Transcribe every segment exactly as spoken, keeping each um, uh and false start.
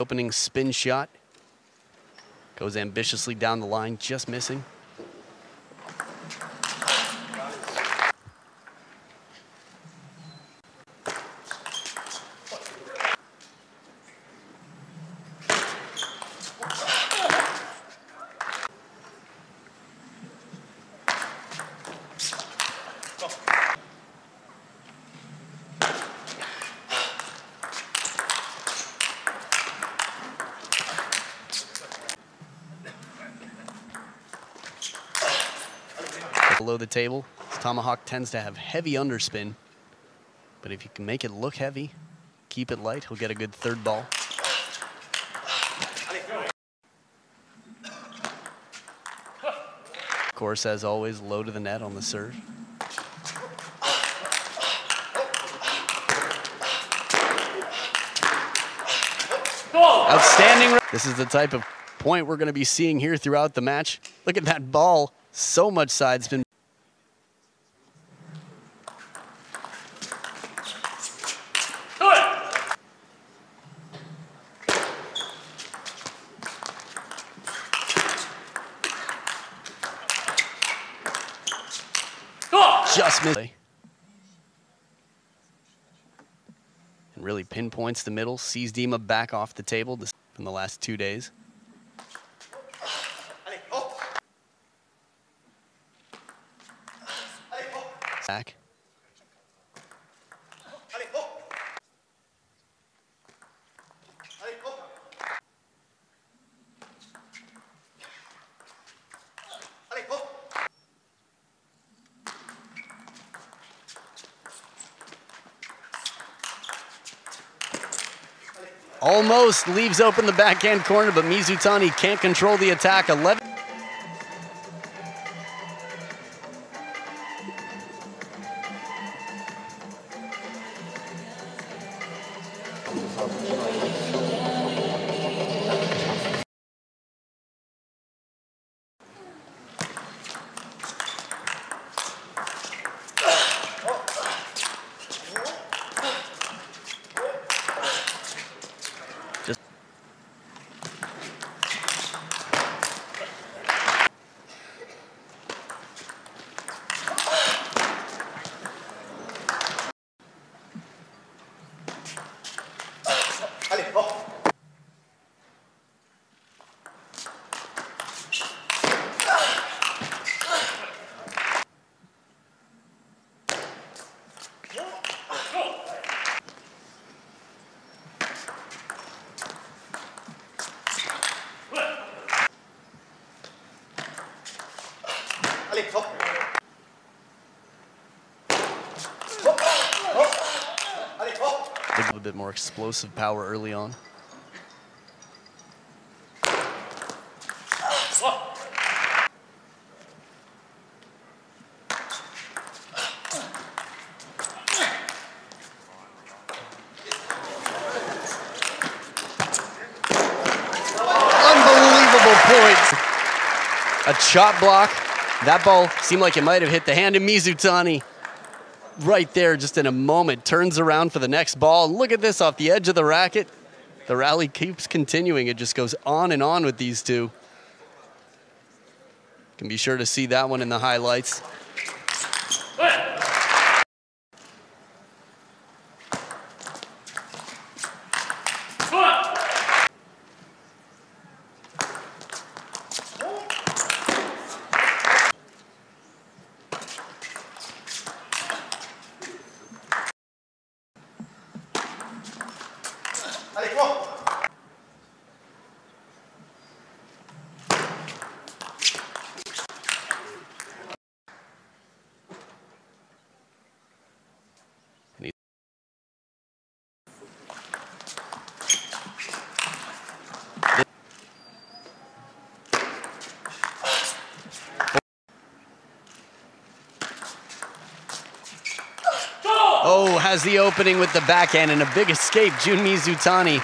Opening spin shot. Goes ambitiously down the line, just missing. Below the table. This tomahawk tends to have heavy underspin, but if you can make it look heavy, keep it light, he'll get a good third ball. Of course, as always, low to the net on the serve. Outstanding. This is the type of point we're going to be seeing here throughout the match. Look at that ball. So much side spin. Just missed. And really pinpoints the middle, sees Dima back off the table this from the last two days. Back. Almost leaves open the backhand corner, but Mizutani can't control the attack. eleven. A bit more explosive power early on. Unbelievable points. A chop block. That ball seemed like it might have hit the hand of Mizutani. Right there, just in a moment, turns around for the next ball. Look at this off the edge of the racket. The rally keeps continuing. It just goes on and on with these two. Can be sure to see that one in the highlights. Oh, has the opening with the backhand and a big escape, Jun Mizutani.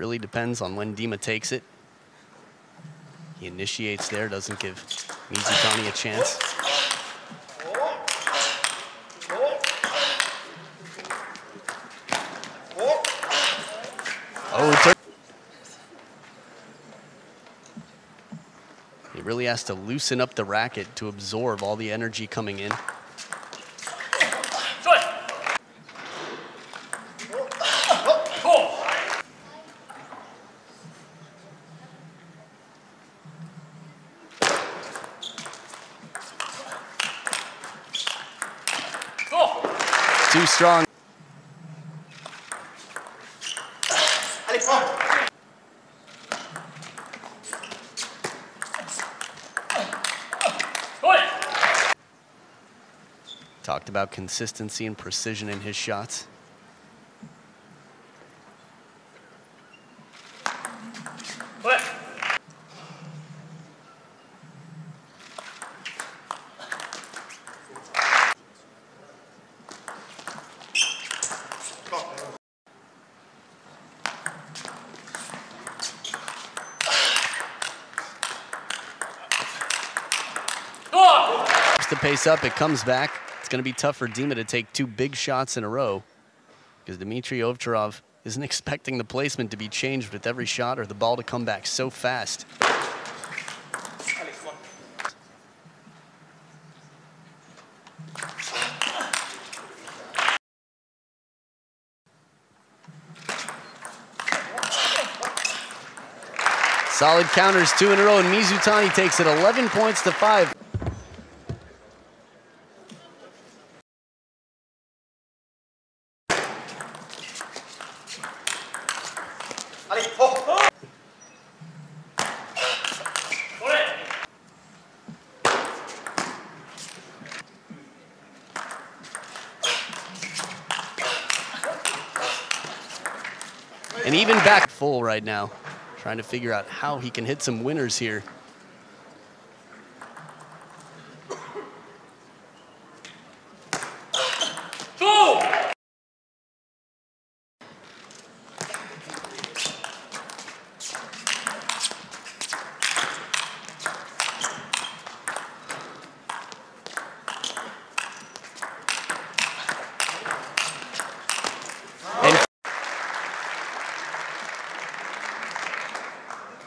really depends on when Dima takes it. He initiates there, doesn't give Mizutani a chance. Oh, he really has to loosen up the racket to absorb all the energy coming in. Too strong. Talked about consistency and precision in his shots. The pace up, it comes back. It's going to be tough for Dima to take two big shots in a row because Dimitrij Ovtcharov isn't expecting the placement to be changed with every shot or the ball to come back so fast. Solid counters, two in a row, and Mizutani takes it eleven points to five. And even back full right now, trying to figure out how he can hit some winners here.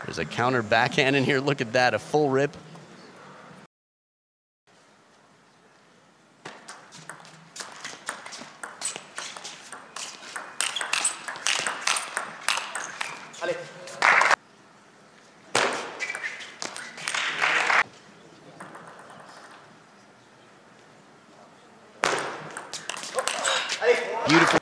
There's a counter backhand in here. Look at that, a full rip. Allez. Beautiful.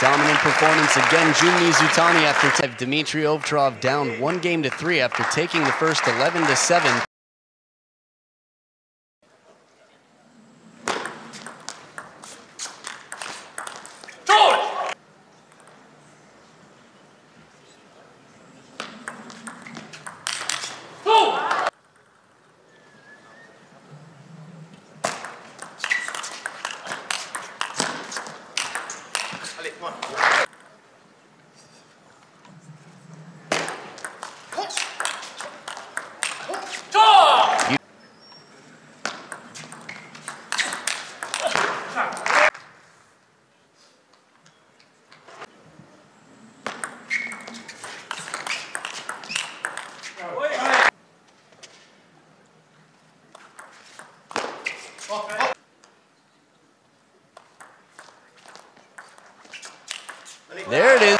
Dominant performance again, Jun Mizutani after Dimitrij Ovtcharov down one game to three after taking the first eleven to seven. There it is.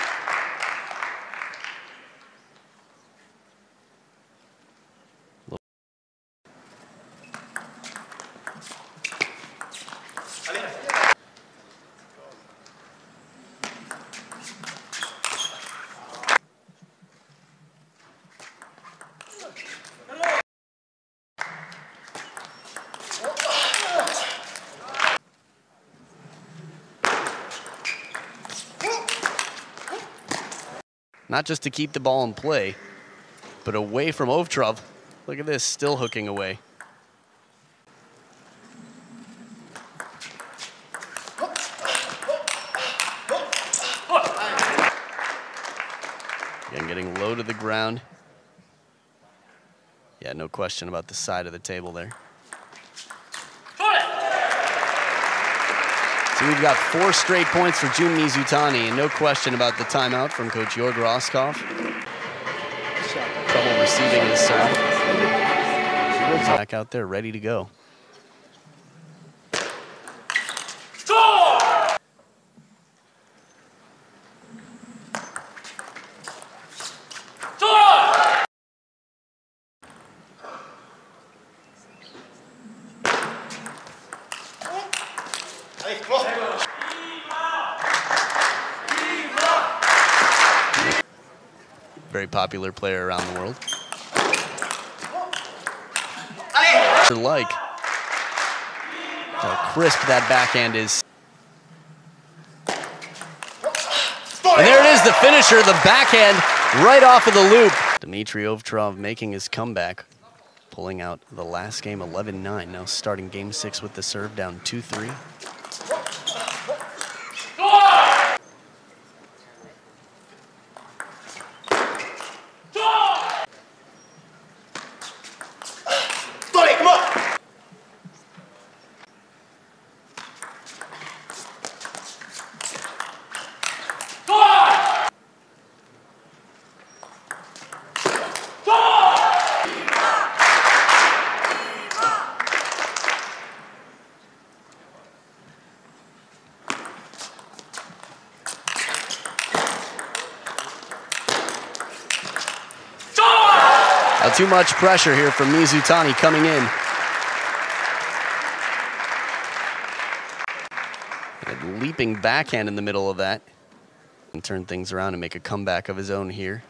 not just to keep the ball in play, but away from Ovtcharov. Look at this, still hooking away. Again, getting low to the ground. Yeah, no question about the side of the table there. So we've got four straight points for Jun Mizutani, and no question about the timeout from Coach Yorg Roscoff. Trouble receiving his serve. Back out there, ready to go. Very popular player around the world. Like how crisp that backhand is. And there it is, the finisher, the backhand right off of the loop. Dimitrij Ovtcharov making his comeback, pulling out the last game eleven nine, now starting game six with the serve down two three. Too much pressure here from Mizutani coming in. And a leaping backhand in the middle of that. And turn things around and make a comeback of his own here.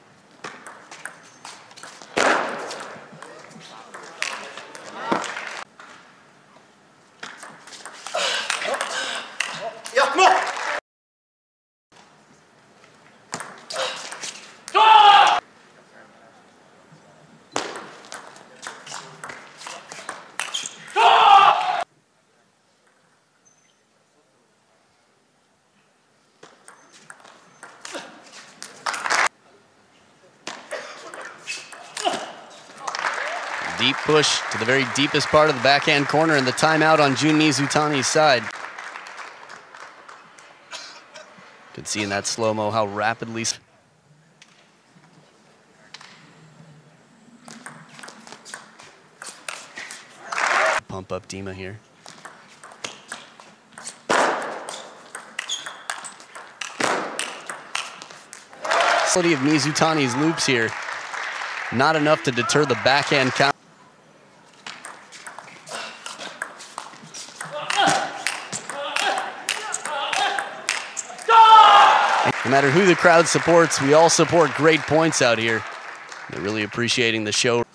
Deep push to the very deepest part of the backhand corner, and the timeout on Jun Mizutani's side. Could see in that slow-mo how rapidly. Pump up Dima here. Quality of Mizutani's loops here. Not enough to deter the backhand count. No matter who the crowd supports, we all support great points out here. They're really appreciating the show. And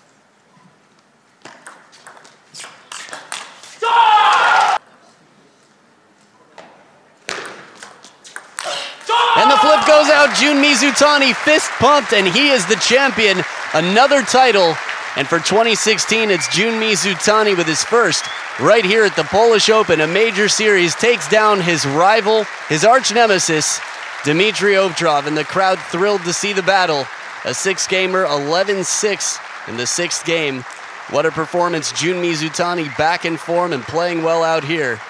the flip goes out. Jun Mizutani fist pumped, and he is the champion. Another title, and for twenty sixteen, it's Jun Mizutani with his first right here at the Polish Open. A major series, takes down his rival, his arch nemesis, Dimitrij Ovtcharov, and the crowd thrilled to see the battle. A six-gamer, eleven six in the sixth game. What a performance. Jun Mizutani back in form and playing well out here.